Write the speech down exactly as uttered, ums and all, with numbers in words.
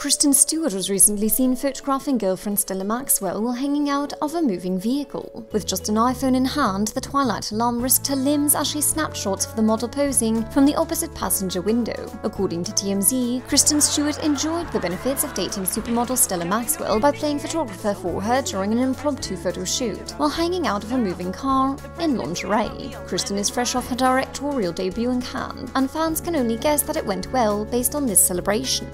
Kristen Stewart was recently seen photographing girlfriend Stella Maxwell while hanging out of a moving vehicle. With just an iPhone in hand, the Twilight alarm risked her limbs as she snapped shots of the model posing from the opposite passenger window. According to T M Z, Kristen Stewart enjoyed the benefits of dating supermodel Stella Maxwell by playing photographer for her during an impromptu photo shoot while hanging out of a moving car in lingerie. Kristen is fresh off her directorial debut in Cannes, and fans can only guess that it went well based on this celebration.